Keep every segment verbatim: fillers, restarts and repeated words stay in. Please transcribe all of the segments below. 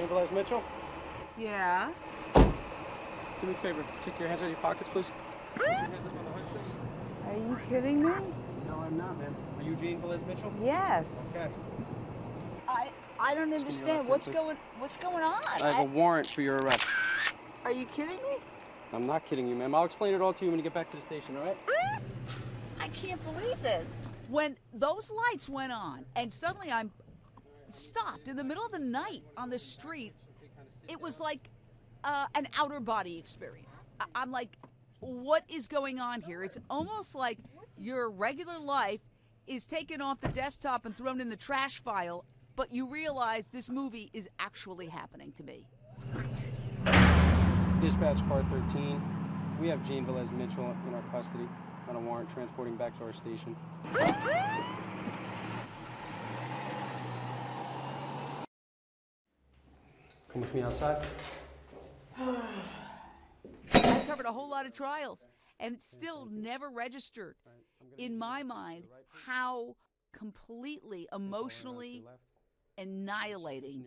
Jane Velez-Mitchell? Yeah? Do me a favor. Take your hands out of your pockets, please. Put your hands up on the hood, please. Are you kidding me? No, I'm not, man. Are you Jane Velez-Mitchell? Yes. Okay. I I don't understand. What's going What's going on? I have I... a warrant for your arrest. Are you kidding me? I'm not kidding you, ma'am. I'll explain it all to you when you get back to the station, all right? I can't believe this. When those lights went on and suddenly I'm stopped in the middle of the night on the street, it was like uh, an outer body experience. I I'm like, what is going on here? It's almost like your regular life is taken off the desktop and thrown in the trash file, but you realize this movie is actually happening to me. What? Dispatch car thirteen. We have Jane Velez-Mitchell in our custody on a warrant transporting back to our station. Come with me outside. I've covered a whole lot of trials, and it's still never registered in my mind how completely emotionally annihilating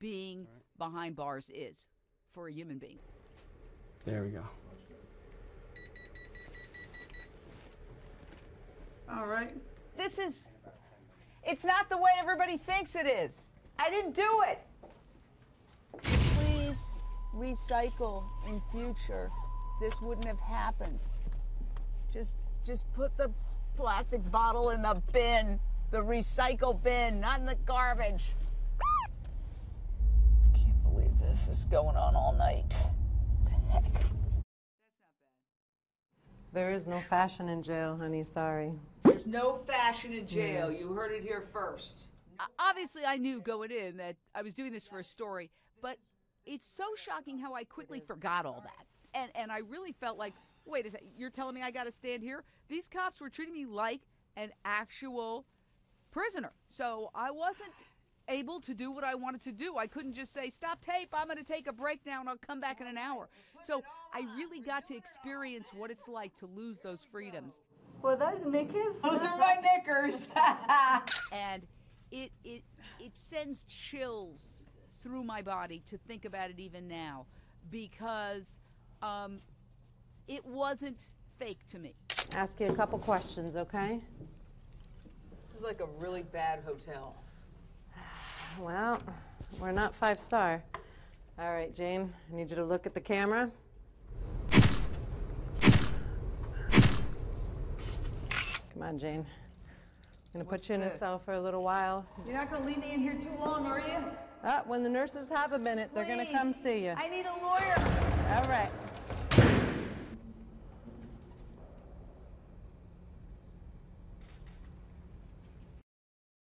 being behind bars is for a human being. There we go. All right. This is, it's not the way everybody thinks it is. I didn't do it. Recycle in future, this wouldn't have happened. Just just put the plastic bottle in the bin, the recycle bin, not in the garbage. I can't believe this is going on all night. The heck? That's not bad. There is no fashion in jail, honey, sorry. There's no fashion in jail. You heard it here first. Obviously, I knew going in that I was doing this for a story, but it's so shocking how I quickly forgot all that. And and I really felt like, wait a second, you're telling me I got to stand here? These cops were treating me like an actual prisoner. So I wasn't able to do what I wanted to do. I couldn't just say, stop tape, I'm going to take a break now and I'll come back in an hour. So I really got to experience what it's like to lose those freedoms. Well, those knickers? Those are my knickers. And it, it, it sends chills through my body to think about it even now, because um, it wasn't fake to me. Ask you a couple questions, okay? This is like a really bad hotel. Well, we're not five star. All right, Jane, I need you to look at the camera. Come on, Jane. I'm gonna What's put you in this? a cell for a little while. You're not gonna leave me in here too long, are you? Ah, when the nurses have a minute, Please. They're going to come see you. I need a lawyer. All right.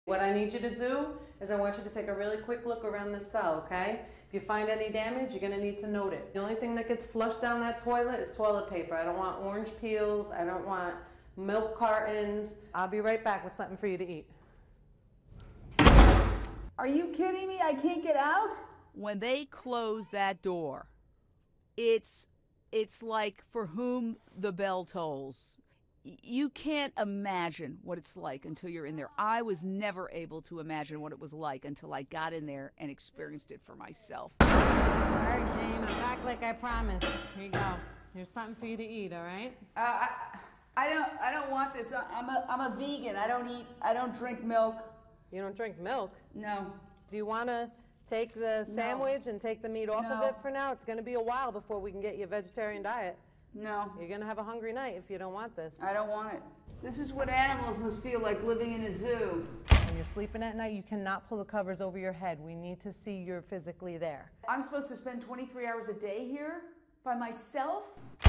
What I need you to do is I want you to take a really quick look around the cell, okay? If you find any damage, you're going to need to note it. The only thing that gets flushed down that toilet is toilet paper. I don't want orange peels. I don't want milk cartons. I'll be right back with something for you to eat. Are you kidding me? I can't get out? When they close that door, it's it's like for whom the bell tolls. You can't imagine what it's like until you're in there. I was never able to imagine what it was like until I got in there and experienced it for myself. All right, Jane, I'm back like I promised. Here you go. Here's something for you to eat, all right? Uh, I, I don't I don't want this. I'm a I'm a vegan. I don't eat. I don't drink milk. You don't drink milk? No. Do you want to take the sandwich no. and take the meat off no. of it for now? It's going to be a while before we can get you a vegetarian diet. No. You're going to have a hungry night if you don't want this. I don't want it. This is what animals must feel like living in a zoo. When you're sleeping at night, you cannot pull the covers over your head. We need to see you're physically there. I'm supposed to spend twenty-three hours a day here by myself?